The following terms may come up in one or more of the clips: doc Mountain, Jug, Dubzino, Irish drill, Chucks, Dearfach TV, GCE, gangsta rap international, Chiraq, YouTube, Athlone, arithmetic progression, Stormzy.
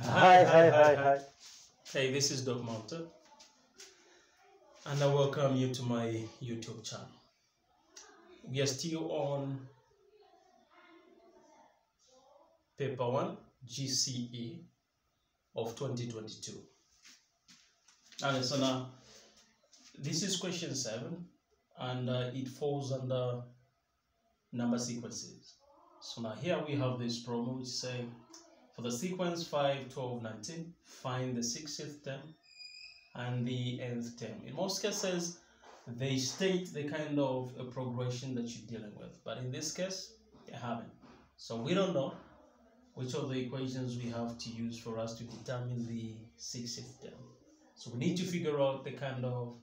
Hi. Hey, this is Doc Mountain, and I welcome you to my YouTube channel. We are still on Paper 1 GCE of 2022. And so now, this is question 7, and it falls under number sequences. So now here we have this problem which says, for the sequence 5, 12, 19, find the 60th term and the nth term. In most cases, they state the kind of a progression that you're dealing with. But in this case, they haven't. So we don't know which of the equations we have to use for us to determine the 60th term. So we need to figure out the kind of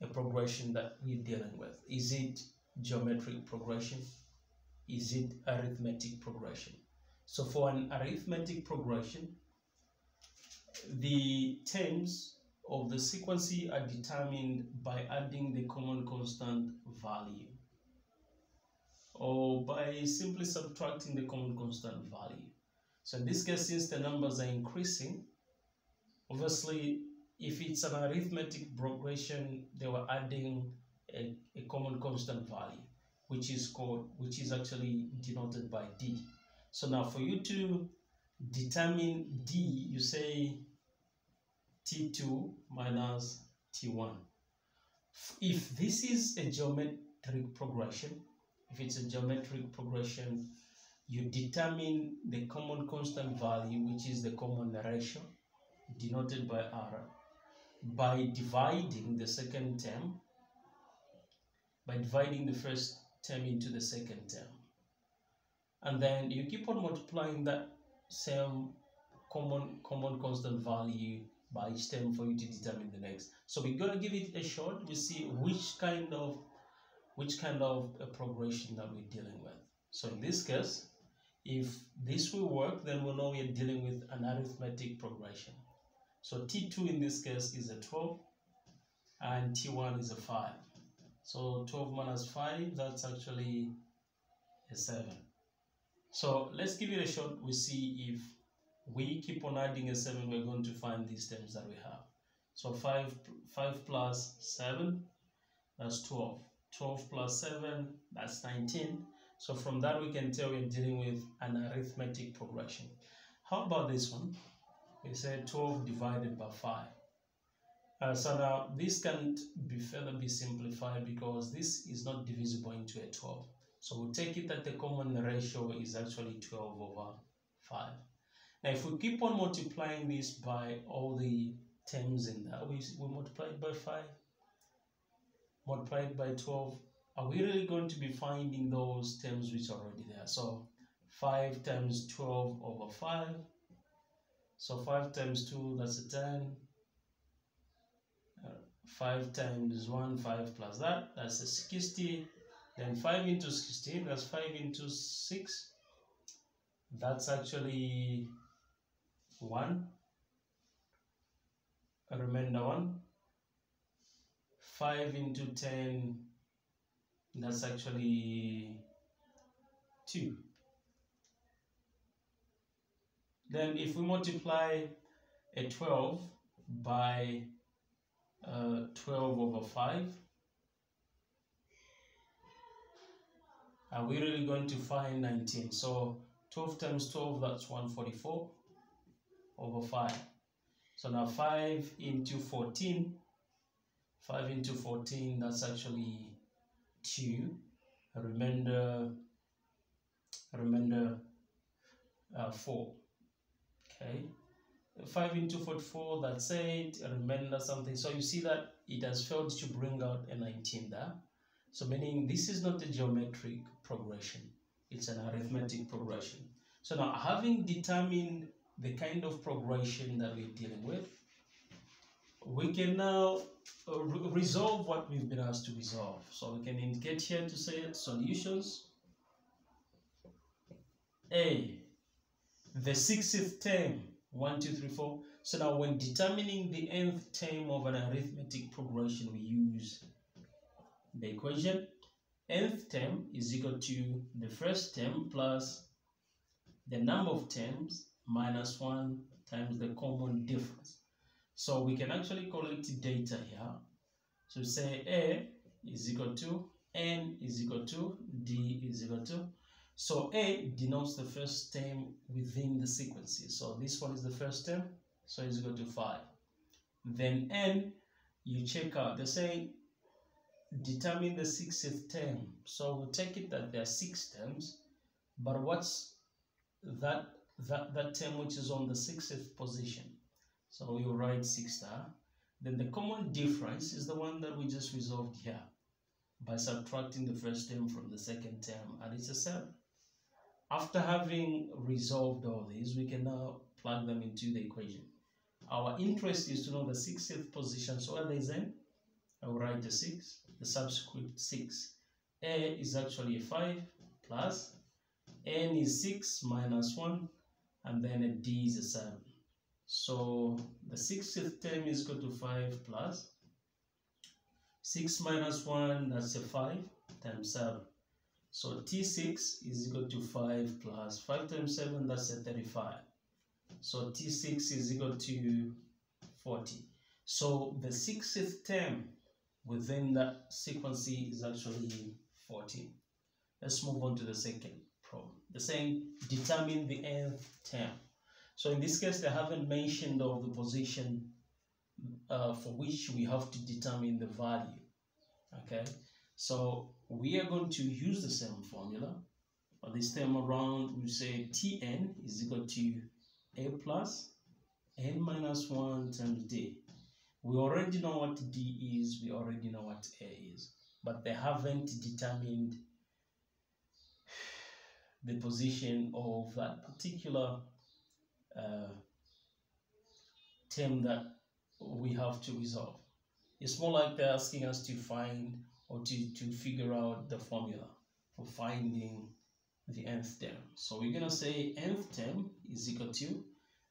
a progression that we're dealing with. Is it geometric progression? Is it arithmetic progression? So for an arithmetic progression, the terms of the sequence are determined by adding the common constant value, or by simply subtracting the common constant value. So in this case, since the numbers are increasing, obviously, if it's an arithmetic progression, they were adding a common constant value, which is actually denoted by D. So now for you to determine D, you say T2 minus T1. If this is a geometric progression, you determine the common constant value, which is the common ratio, denoted by R, by dividing the second term, by dividing the first term into the second term. And then you keep on multiplying that same common constant value by each term for you to determine the next. So we're gonna give it a shot. We see which kind of a progression that we're dealing with. So in this case, if this will work, then we'll know we're dealing with an arithmetic progression. So T2 in this case is a 12, and T1 is a 5. So 12 minus 5, that's actually a 7. So let's give it a shot. We see if we keep on adding a 7, we're going to find these terms that we have. So 5 plus 7, that's 12. 12 plus 7, that's 19. So from that, we can tell we're dealing with an arithmetic progression. How about this one? We say 12 divided by 5. So now this can't be further be simplified because this is not divisible into a 12. So we'll take it that the common ratio is actually 12 over 5. Now, if we keep on multiplying this by all the terms in that, we multiply it by 5, multiply it by 12. Are we really going to be finding those terms which are already there? So 5 times 12 over 5. So 5 times 2, that's a 10. 5 times 1, 5 plus that, that's a 60. Then 5 into 16, that's 5 into 6. That's actually 1. A remainder 1. 5 into 10, that's actually 2. Then if we multiply a 12 by 12 over 5, are we really going to find 19? So 12 times 12, that's 144 over 5. So now 5 into 14, 5 into 14, that's actually 2. Remainder 4. Okay. 5 into 44, that's 8. Remainder something. So you see that it has failed to bring out a 19 there. So meaning this is not a geometric progression, it's an arithmetic progression. So now, having determined the kind of progression that we're dealing with, we can now resolve what we've been asked to resolve. So we can indicate here to say solutions. A, the 60th term, 1, 2, 3, 4. So now when determining the nth term of an arithmetic progression, we use the equation nth term is equal to the first term plus the number of terms minus 1 times the common difference. So we can actually collect data here. So say A is equal to N is equal to D is equal to. So A denotes the first term within the sequence. So this one is the first term, so it's equal to 5. Then N, you check out, they say determine the 6th term. So we'll take it that there are 6 terms, but what's that term which is on the 6th position? So you write 6 star. Then the common difference is the one that we just resolved here by subtracting the first term from the second term, and it's a 7. After having resolved all these, we can now plug them into the equation. Our interest is to know the 6th position, so where there is N, I will write the 6, the subscript 6. A is actually a 5 plus, N is 6 minus 1, and then a D is a 7. So the 6th term is equal to 5 plus 6 minus 1, that's a 5 times 7. So T6 is equal to 5 plus 5 times 7, that's a 35. So T6 is equal to 40. So the 6th term within that sequence is actually 14. Let's move on to the second problem. They're saying determine the nth term. So in this case, they haven't mentioned of the position for which we have to determine the value. Okay, so we are going to use the same formula, but this time around we say Tn is equal to A plus N minus 1 times D. We already know what D is, we already know what A is, but they haven't determined the position of that particular term that we have to resolve. It's more like they're asking us to find or to figure out the formula for finding the nth term. So we're going to say nth term is equal to,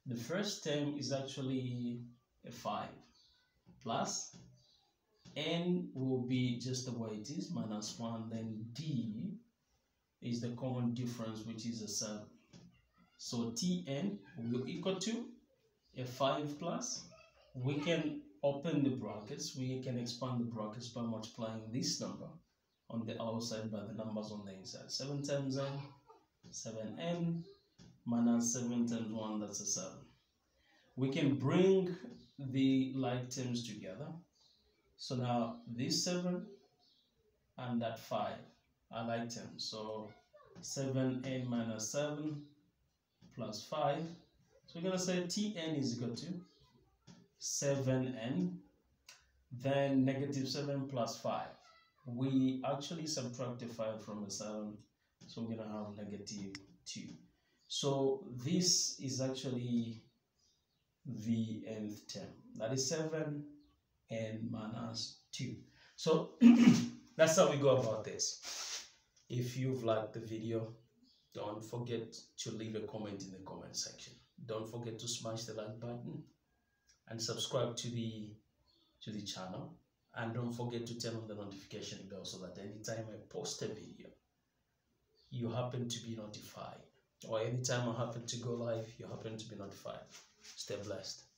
the first term is actually a 5 plus N will be just the way it is, minus 1, then D is the common difference, which is a 7. So Tn will equal to a 5 plus, we can open the brackets, we can expand the brackets by multiplying this number on the outside by the numbers on the inside. 7 times N, 7N, minus 7 times 1, that's a 7. We can bring the like terms together. So now this 7 and that 5 are like terms. So 7N minus 7 plus 5. So we're going to say Tn is equal to 7N, then negative 7 plus 5. We actually subtracted 5 from the 7, so we're going to have negative 2. So this is actually the nth term, that is 7N minus 2. So that's how we go about this. If you've liked the video, don't forget to leave a comment in the comment section. Don't forget to smash the like button and subscribe to the channel, and don't forget to turn on the notification bell so that anytime I post a video you happen to be notified, or anytime I happen to go live you happen to be notified. Stay blessed.